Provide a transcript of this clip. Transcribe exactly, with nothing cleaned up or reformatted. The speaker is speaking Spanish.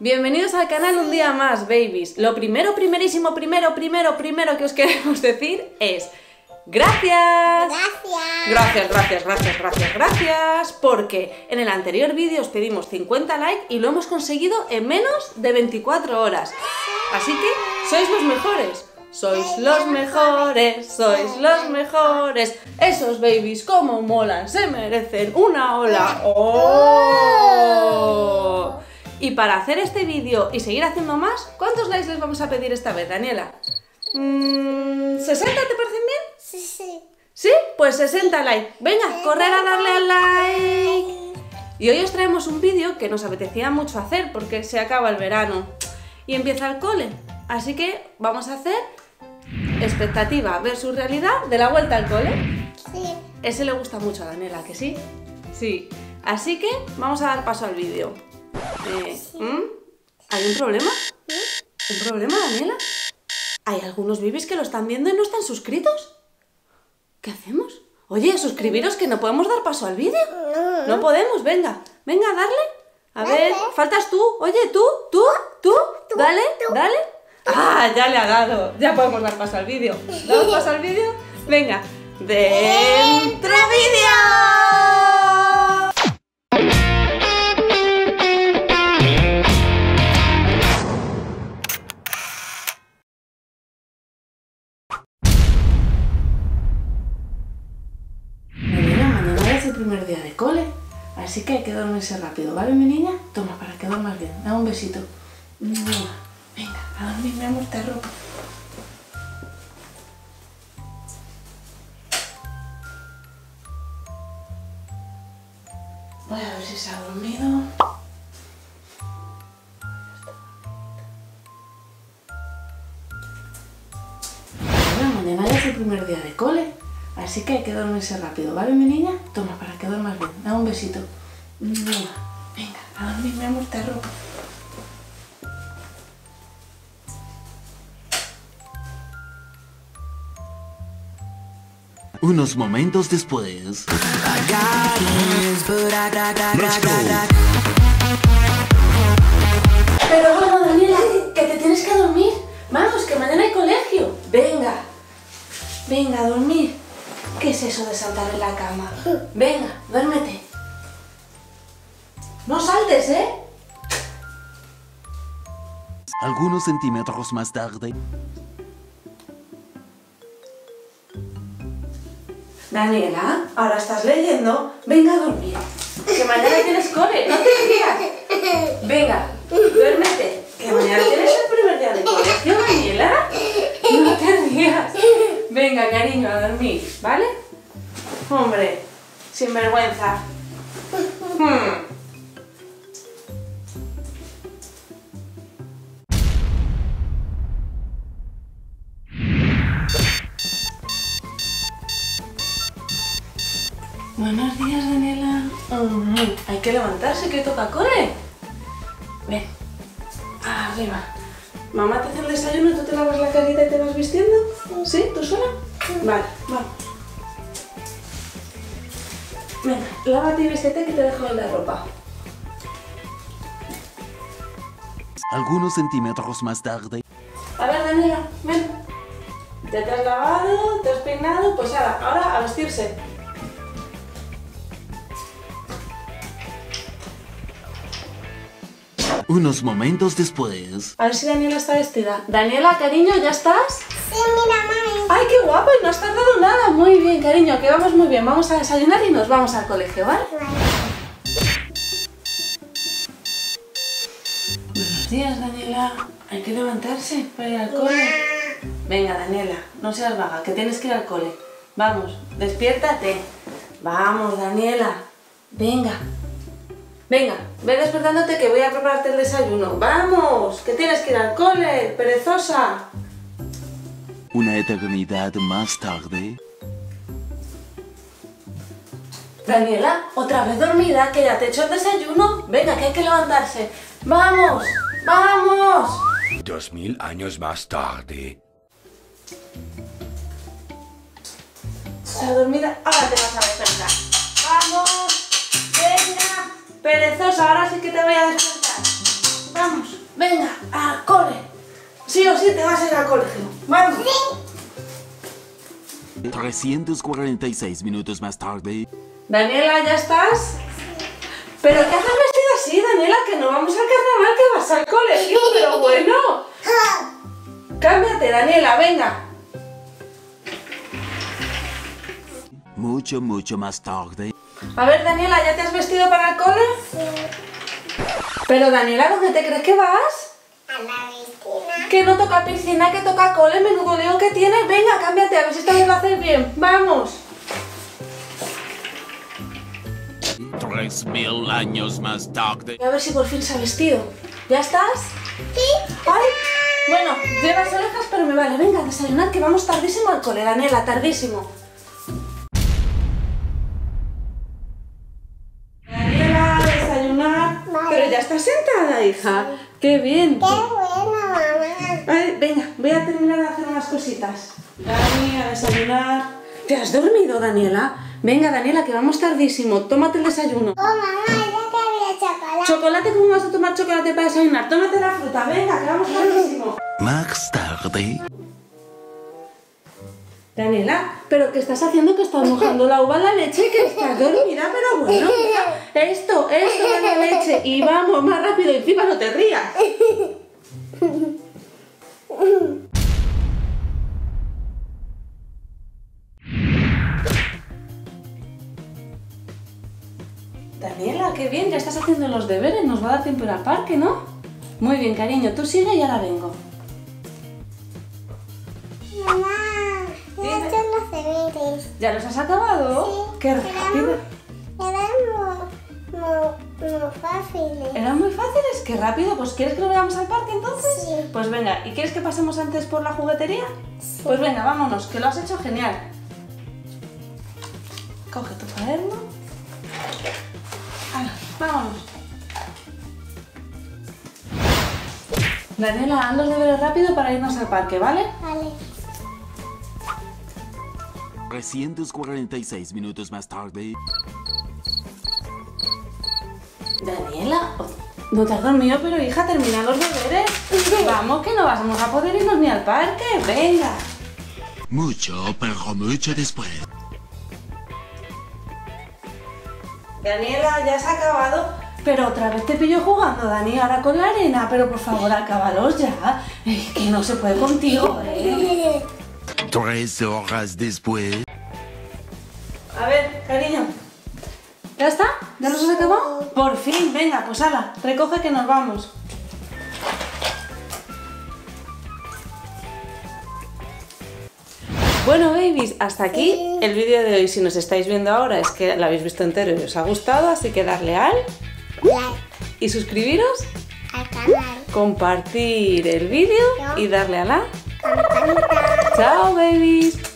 Bienvenidos al canal un día más, babies. Lo primero, primerísimo, primero, primero, primero que os queremos decir es... ¡Gracias! ¡Gracias! Gracias, gracias, gracias, gracias, gracias. Porque en el anterior vídeo os pedimos cincuenta likes y lo hemos conseguido en menos de veinticuatro horas. Así que sois los mejores. Sois los mejores, sois los mejores. Esos babies como molan, se merecen una ola. ¡Oh! Y para hacer este vídeo y seguir haciendo más, ¿cuántos likes les vamos a pedir esta vez, Daniela? Mm, ¿sesenta te parecen bien? Sí, sí. ¿Sí? Pues sesenta likes. Venga, correr a darle al like. Y hoy os traemos un vídeo que nos apetecía mucho hacer porque se acaba el verano y empieza el cole. Así que vamos a hacer expectativa versus realidad de la vuelta al cole. Sí. Ese le gusta mucho a Daniela, ¿que sí? Sí. Así que vamos a dar paso al vídeo. Eh, sí. ¿Hay un problema? ¿Sí? ¿Un problema, Daniela? Hay algunos babies que lo están viendo y no están suscritos. ¿Qué hacemos? Oye, suscribiros que no podemos dar paso al vídeo. No podemos, venga. Venga, darle. A ver, faltas tú. Oye, tú, tú, tú. Dale, dale. ¡Ah! Ya le ha dado. Ya podemos dar paso al vídeo. ¿Damos paso al vídeo? Venga. ¡Dentro vídeo! Mira, mañana es el primer día de cole, así que hay que dormirse rápido, ¿vale, mi niña? Toma, para que duermas bien. Dame un besito. Venga, a dormir, mi amor, te arropo. Voy a ver si se ha dormido. Bueno, mañana ya es el primer día de cole, así que hay que dormirse rápido, ¿vale, mi niña? Toma, para que duermas bien, dame un besito. Venga, a dormir, mi amor, te arropo. Unos momentos después. Pero bueno, Daniela, que te tienes que dormir. Vamos, que mañana hay colegio. Venga, venga a dormir. ¿Qué es eso de saltar en la cama? Venga, duérmete. No saltes, ¿eh? Algunos centímetros más tarde. Daniela, ahora estás leyendo, venga a dormir, que mañana tienes cole, no te rías. Venga, duérmete, que mañana tienes el primer día de colegio, Daniela, no te rías. Venga, cariño, a dormir, ¿vale? Hombre, sin vergüenza. Hmm. Buenos días, Daniela. Mm, hay que levantarse, que toca cole. Ven, arriba. Mamá te hace el desayuno, tú te lavas la carita y te vas vistiendo. ¿Sí? ¿Tú sola? Vale, vale. Venga, lávate y vístete que te dejo en la ropa. Algunos centímetros más tarde. A ver, Daniela, ven. Ya te has lavado, te has peinado, pues ahora, ahora a vestirse. Unos momentos después. A ver si Daniela está vestida. Daniela, cariño, ¿ya estás? Sí, mira, mami. ¡Ay, qué guapo! No has tardado nada. Muy bien, cariño, que vamos muy bien. Vamos a desayunar y nos vamos al colegio, ¿vale? Vale. Buenos días, Daniela. Hay que levantarse para ir al cole. Venga, Daniela, no seas vaga, que tienes que ir al cole. Vamos, despiértate. Vamos, Daniela. Venga. Venga, ve despertándote que voy a prepararte el desayuno. ¡Vamos! ¡Que tienes que ir al cole, perezosa! Una eternidad más tarde. Daniela, otra vez dormida, que ya te he hecho el desayuno. Venga, que hay que levantarse. ¡Vamos! ¡Vamos! Dos mil años más tarde. Está dormida, ahora te vas a despertar. ¡Vamos! ¡Venga! Perezosa, ahora sí que te voy a despertar. Vamos. Venga, al cole. Sí o sí te vas a ir al colegio. Vamos. ¿Sí? trescientos cuarenta y seis minutos más tarde. Daniela, ¿ya estás? Sí. ¿Pero qué haces vestida así, Daniela? Que no vamos al carnaval, que vas al colegio, pero bueno. Cámbiate, Daniela, venga. Mucho, mucho más tarde. A ver, Daniela, ¿ya te has vestido para el cole? Sí. Pero, Daniela, ¿dónde te crees que vas? A la piscina. Que no toca piscina, que toca cole, menudo león que tienes. Venga, cámbiate, a ver si esta vez lo haces bien. ¡Vamos! Tres mil años más tarde. A ver si por fin se ha vestido. ¿Ya estás? Sí. ¡Ay! Bueno, llevas orejas, pero me vale. Venga, desayunad, que vamos tardísimo al cole, Daniela, tardísimo. ¿Ya estás sentada, hija? Sí. ¡Qué bien! ¡Qué bueno, mamá! Ay, venga, voy a terminar de hacer unas cositas. Dani, a desayunar. ¿Te has dormido, Daniela? Venga, Daniela, que vamos tardísimo. Tómate el desayuno. ¡Oh, mamá! ¡Ya te había chocolate! ¿Chocolate? ¿Cómo vas a tomar chocolate para desayunar? Tómate la fruta, venga, que vamos tardísimo. Más tarde. Daniela, ¿pero qué estás haciendo? Que estás mojando la uva en la leche, que estás dormida, pero bueno, mira, esto, esto en la leche, y vamos más rápido, y encima no te rías. Daniela, qué bien, ya estás haciendo los deberes, nos va a dar tiempo ir al parque, ¿no? Muy bien, cariño, tú sigue y ahora vengo. ¿Ya los has acabado? Sí. ¡Qué rápido! Eran muy, muy, muy fáciles. ¿Eran muy fáciles? ¡Qué rápido! Pues ¿quieres que lo veamos al parque entonces? Sí. Pues venga, ¿y quieres que pasemos antes por la juguetería? Sí. Pues venga, vámonos, que lo has hecho genial. Coge tu cuaderno. Ahora, vámonos. Daniela, haz los deberes rápido para irnos al parque, ¿vale? Vale. trescientos cuarenta y seis minutos más tarde. Daniela, no te has dormido, pero hija, termina los deberes. Vamos, que no vamos a poder irnos ni al parque. Venga. Mucho, pero mucho después. Daniela, ya se ha acabado. Pero otra vez te pillo jugando, Dani, ahora con la arena. Pero por favor, acábalos ya. Es que no se puede contigo, ¿eh? Tres horas después. A ver, cariño. ¿Ya está? ¿Ya los has acabado? Por fin, venga, pues ala, recoge que nos vamos. Bueno, babies, hasta aquí el vídeo de hoy. Si nos estáis viendo ahora es que lo habéis visto entero y os ha gustado, así que darle al like y suscribiros al canal, compartir el vídeo y darle a la campanita. Chao, babies.